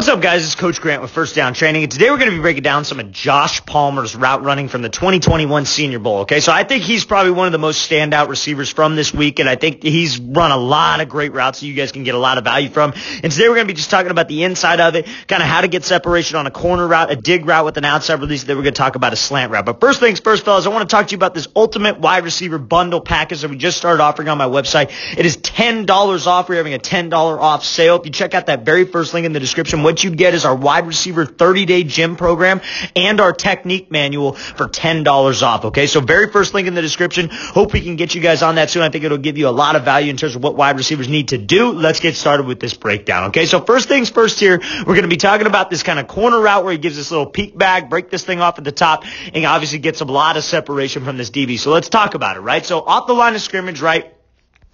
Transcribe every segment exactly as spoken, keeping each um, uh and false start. What's up, guys? It's Coach Grant with First Down Training, and today we're going to be breaking down some of Josh Palmer's route running from the twenty twenty-one Senior Bowl, okay? So I think he's probably one of the most standout receivers from this week, and I think he's run a lot of great routes that you guys can get a lot of value from. And today we're going to be just talking about the inside of it, kind of how to get separation on a corner route, a dig route with an outside release, and then we're going to talk about a slant route. But first things first, fellas, I want to talk to you about this ultimate wide receiver bundle package that we just started offering on my website. It is ten dollars off. We're having a ten dollars off sale. If you check out that very first link in the description, what you get is our wide receiver thirty day gym program and our technique manual for ten dollars off, okay? So very first link in the description. Hope we can get you guys on that soon. I think it'll give you a lot of value in terms of what wide receivers need to do. Let's get started with this breakdown, okay? So first things first here, we're going to be talking about this kind of corner route where he gives this little peek back, break this thing off at the top, and obviously gets a lot of separation from this D B. So let's talk about it, right? So off the line of scrimmage, right?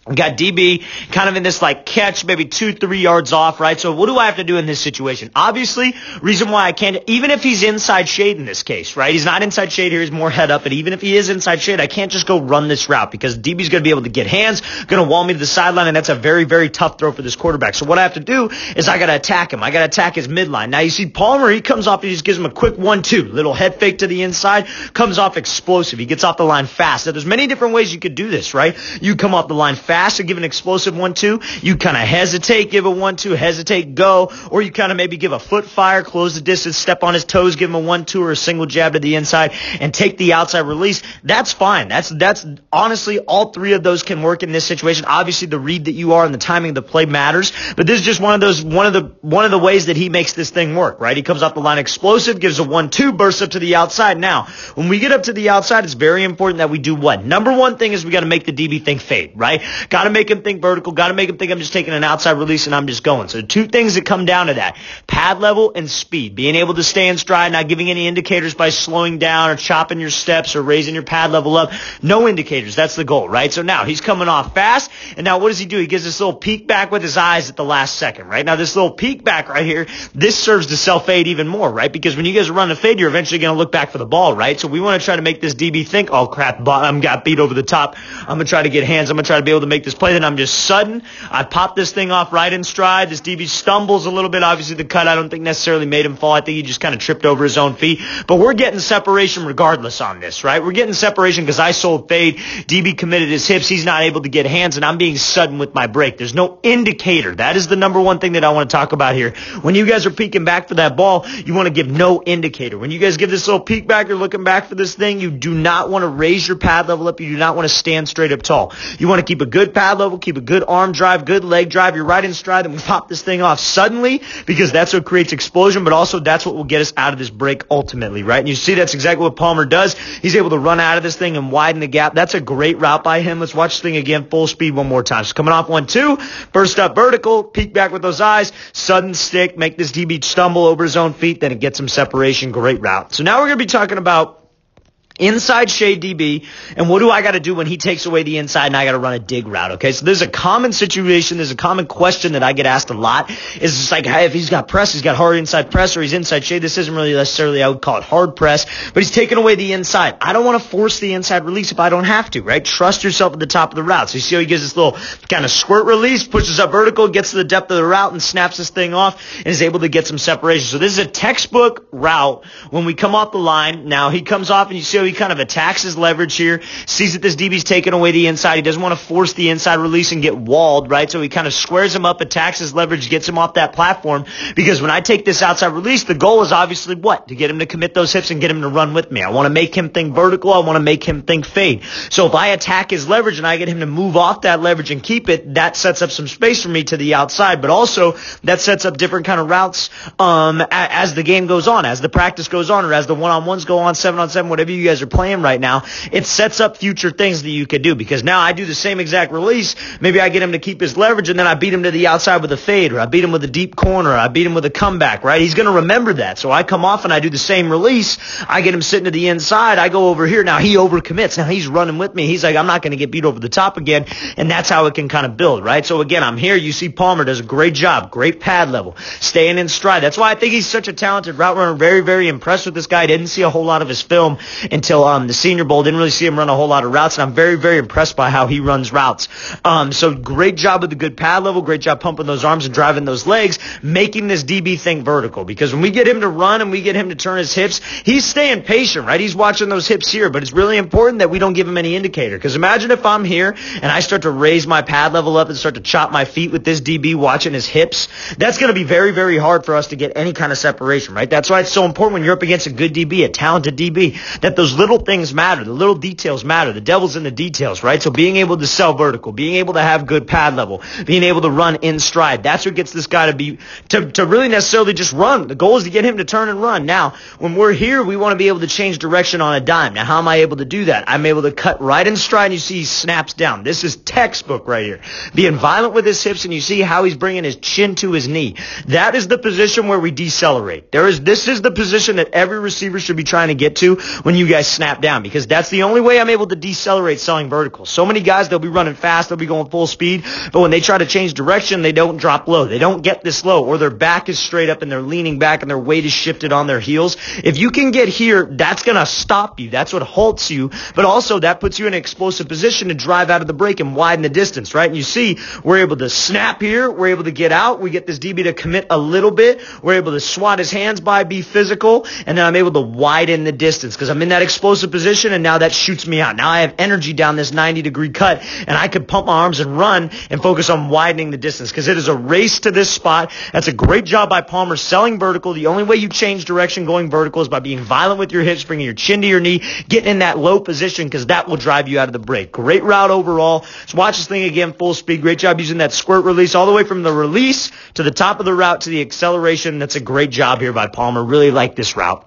We got D B kind of in this like catch, maybe two, three yards off, right? So what do I have to do in this situation? Obviously, reason why I can't, even if he's inside shade in this case, right? He's not inside shade here. He's more head up. And even if he is inside shade, I can't just go run this route because D B's going to be able to get hands, going to wall me to the sideline. And that's a very, very tough throw for this quarterback. So what I have to do is I got to attack him. I got to attack his midline. Now you see Palmer, he comes off, he just gives him a quick one, two, little head fake to the inside, comes off explosive. He gets off the line fast. Now there's many different ways you could do this, right? You come off the line fast. Fast and give an explosive one two. You kind of hesitate, give a one two, hesitate, go. Or you kind of maybe give a foot fire, close the distance, step on his toes, give him a one two or a single jab to the inside and take the outside release. That's fine. That's that's honestly, all three of those can work in this situation. Obviously, the read that you are and the timing of the play matters. But this is just one of those one of the one of the ways that he makes this thing work, right? He comes off the line explosive, gives a one two, bursts up to the outside. Now, when we get up to the outside, it's very important that we do what? Number one thing is we got to make the D B think fade, right? Got to make him think vertical. Got to make him think I'm just taking an outside release and I'm just going. So two things that come down to that, pad level and speed. Being able to stay in stride, not giving any indicators by slowing down or chopping your steps or raising your pad level up. No indicators. That's the goal, right? So now he's coming off fast. And now what does he do? He gives this little peek back with his eyes at the last second, right? Now this little peek back right here, this serves to self-fade even more, right? Because when you guys run a fade, you're eventually going to look back for the ball, right? So we want to try to make this D B think, oh, crap, I'm got beat over the top. I'm going to try to get hands. I'm going to try to be able to make this play. Then I'm just sudden. I pop this thing off right in stride. This D B stumbles a little bit. Obviously, the cut I don't think necessarily made him fall. I think he just kind of tripped over his own feet. But we're getting separation regardless on this, right? We're getting separation because I sold fade. D B committed his hips. He's not able to get hands, and I'm being sudden with my break. There's no indicator. That is the number one thing that I want to talk about here. When you guys are peeking back for that ball, you want to give no indicator. When you guys give this little peek back, you're looking back for this thing, you do not want to raise your pad level up. You do not want to stand straight up tall. You want to keep a good pad level, keep a good arm drive, good leg drive. You're right in stride, and we pop this thing off suddenly because that's what creates explosion, but also that's what will get us out of this break ultimately, right? And you see that's exactly what Palmer does. He's able to run out of this thing and widen the gap. That's a great route by him. Let's watch this thing again, full speed one more time. So coming off one, two, burst up vertical, peek back with those eyes, sudden stick, make this D B stumble over his own feet, then it gets him separation. Great route. So now we're going to be talking about inside shade D B, and what do I got to do when he takes away the inside and I got to run a dig route, okay? So there's a common situation, there's a common question that I get asked a lot. It's just like, hey, if he's got press, he's got hard inside press, or he's inside shade. This isn't really necessarily, I would call it hard press, but he's taking away the inside. I don't want to force the inside release if I don't have to, right? Trust yourself at the top of the route. So you see how he gives this little kind of squirt release, pushes up vertical, gets to the depth of the route, and snaps this thing off and is able to get some separation. So this is a textbook route when we come off the line. Now he comes off, and you see how he kind of attacks his leverage here, sees that this D B's taking away the inside. He doesn't want to force the inside release and get walled, right? So he kind of squares him up, attacks his leverage, gets him off that platform, because when I take this outside release, the goal is obviously what? To get him to commit those hips and get him to run with me. I want to make him think vertical. I want to make him think fade. So if I attack his leverage and I get him to move off that leverage and keep it, that sets up some space for me to the outside, but also that sets up different kind of routes um, as the game goes on, as the practice goes on, or as the one-on-ones go on, seven-on-seven, whatever you guys are playing right now. It sets up future things that you could do, because now I do the same exact release. Maybe I get him to keep his leverage, and then I beat him to the outside with a fade, or I beat him with a deep corner, or I beat him with a comeback, right? He's going to remember that. So I come off and I do the same release. I get him sitting to the inside. I go over here. Now he overcommits. Now he's running with me. He's like, I'm not going to get beat over the top again. And that's how it can kind of build, right? So again, I'm here. You see Palmer does a great job. Great pad level. Staying in stride. That's why I think he's such a talented route runner. Very, very impressed with this guy. Didn't see a whole lot of his film. And until um, the Senior Bowl. Didn't really see him run a whole lot of routes, and I'm very, very impressed by how he runs routes. Um, so great job with the good pad level, great job pumping those arms and driving those legs, making this D B thing vertical. Because when we get him to run and we get him to turn his hips, he's staying patient, right? He's watching those hips here, but it's really important that we don't give him any indicator. Because imagine if I'm here and I start to raise my pad level up and start to chop my feet with this D B watching his hips. That's going to be very, very hard for us to get any kind of separation, right? That's why it's so important when you're up against a good D B, a talented D B, that those little things matter. The little details matter. The devil's in the details, right? So being able to sell vertical, being able to have good pad level, being able to run in stride, that's what gets this guy to be, to, to really necessarily just run. The goal is to get him to turn and run. Now, when we're here, we want to be able to change direction on a dime. Now, how am I able to do that? I'm able to cut right in stride, and you see he snaps down. This is textbook right here. Being violent with his hips, and you see how he's bringing his chin to his knee. That is the position where we decelerate. There is, this is the position that every receiver should be trying to get to when you guys snap down, because that's the only way I'm able to decelerate selling vertical. So many guys, they'll be running fast, they'll be going full speed, but when they try to change direction, they don't drop low. They don't get this low, or their back is straight up and they're leaning back and their weight is shifted on their heels. If you can get here, that's going to stop you. That's what halts you, but also that puts you in an explosive position to drive out of the break and widen the distance, right? And you see, we're able to snap here, we're able to get out, we get this D B to commit a little bit, we're able to swat his hands by, be physical, and then I'm able to widen the distance because I'm in that explosive position, and now that shoots me out. Now I have energy down this ninety degree cut, and I could pump my arms and run and focus on widening the distance because it is a race to this spot. That's a great job by Palmer selling vertical. The only way you change direction going vertical is by being violent with your hips, bringing your chin to your knee, getting in that low position because that will drive you out of the break. Great route overall. Let's watch this thing again full speed. Great job using that squirt release all the way from the release to the top of the route to the acceleration. That's a great job here by Palmer. Really like this route.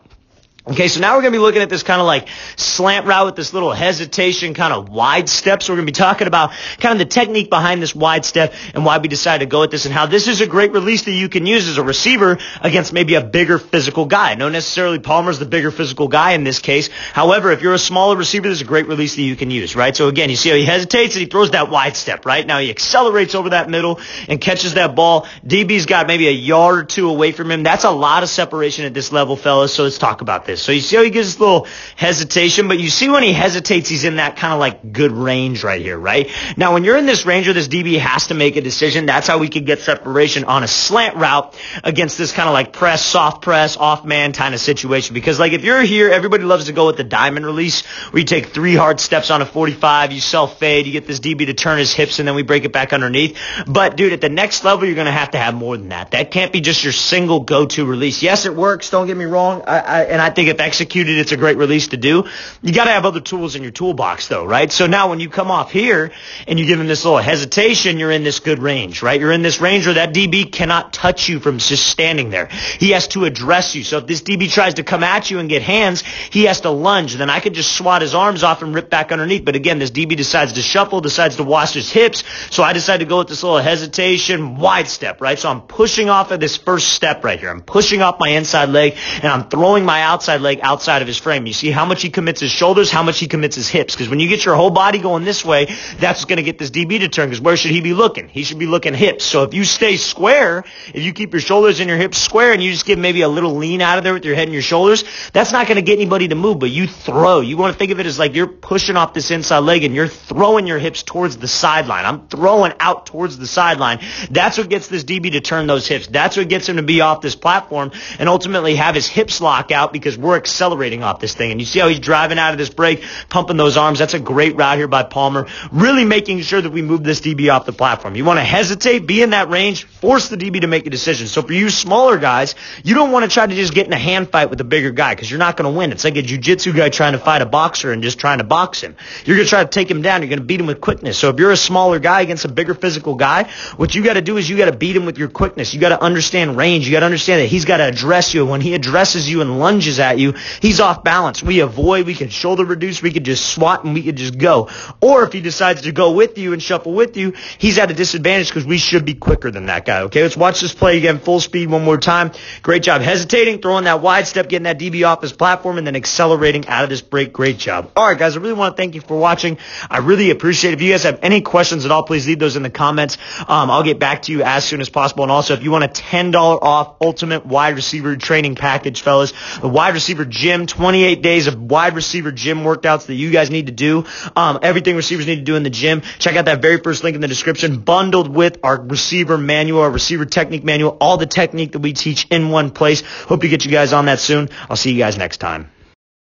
Okay, so now we're going to be looking at this kind of like slant route with this little hesitation, kind of wide step. So we're going to be talking about kind of the technique behind this wide step and why we decided to go with this and how this is a great release that you can use as a receiver against maybe a bigger physical guy. No necessarily Palmer's the bigger physical guy in this case. However, if you're a smaller receiver, this is a great release that you can use, right? So again, you see how he hesitates and he throws that wide step, right? Now he accelerates over that middle and catches that ball. D B's got maybe a yard or two away from him. That's a lot of separation at this level, fellas, so let's talk about this. So you see how he gives this little hesitation, but you see when he hesitates, he's in that kind of like good range right here, right? Now, when you're in this range where this D B has to make a decision, that's how we could get separation on a slant route against this kind of like press, soft press, off man kind of situation. Because like if you're here, everybody loves to go with the diamond release where you take three hard steps on a forty-five, you self fade, you get this D B to turn his hips, and then we break it back underneath. But dude, at the next level, you're going to have to have more than that. That can't be just your single go-to release. Yes, it works. Don't get me wrong. I, I, and I think I think if executed, it's a great release to do. You got to have other tools in your toolbox, though, right? So now when you come off here and you give him this little hesitation, you're in this good range, right? You're in this range where that D B cannot touch you from just standing there. He has to address you. So if this D B tries to come at you and get hands, he has to lunge. Then I could just swat his arms off and rip back underneath. But again, this D B decides to shuffle, decides to wash his hips. So I decide to go with this little hesitation, wide step, right? So I'm pushing off of this first step right here. I'm pushing off my inside leg, and I'm throwing my outside leg outside of his frame. You see how much he commits his shoulders, how much he commits his hips. Because when you get your whole body going this way, that's going to get this D B to turn. Because where should he be looking? He should be looking hips. So if you stay square, if you keep your shoulders and your hips square and you just give maybe a little lean out of there with your head and your shoulders, that's not going to get anybody to move. But you throw. You want to think of it as like you're pushing off this inside leg and you're throwing your hips towards the sideline. I'm throwing out towards the sideline. That's what gets this D B to turn those hips. That's what gets him to be off this platform and ultimately have his hips lock out because we're accelerating off this thing. And you see how he's driving out of this break, pumping those arms. That's a great route here by Palmer, really making sure that we move this D B off the platform. You want to hesitate, be in that range, force the D B to make a decision. So for you smaller guys, you don't want to try to just get in a hand fight with a bigger guy because you're not going to win. It's like a jiu-jitsu guy trying to fight a boxer and just trying to box him. You're going to try to take him down. You're going to beat him with quickness. So if you're a smaller guy against a bigger physical guy, what you got to do is you got to beat him with your quickness. You got to understand range. You got to understand that he's got to address you. When he addresses you and lunges at you, he's off balance. We avoid, we can shoulder reduce, we could just swat, and we could just go. Or if he decides to go with you and shuffle with you, he's at a disadvantage because we should be quicker than that guy. Okay, let's watch this play again full speed one more time. Great job hesitating, throwing that wide step, getting that D B off his platform, and then accelerating out of this break. Great job. All right, guys, I really want to thank you for watching. I really appreciate it. If you guys have any questions at all, please leave those in the comments. Um, I'll get back to you as soon as possible. And also, if you want a ten dollars off Ultimate Wide Receiver Training Package, fellas, the wide receiver gym, twenty-eight days of wide receiver gym workouts that you guys need to do, um, everything receivers need to do in the gym. Check out that very first link in the description, bundled with our receiver manual, our receiver technique manual, all the technique that we teach in one place. Hope to get you guys on that soon. I'll see you guys next time.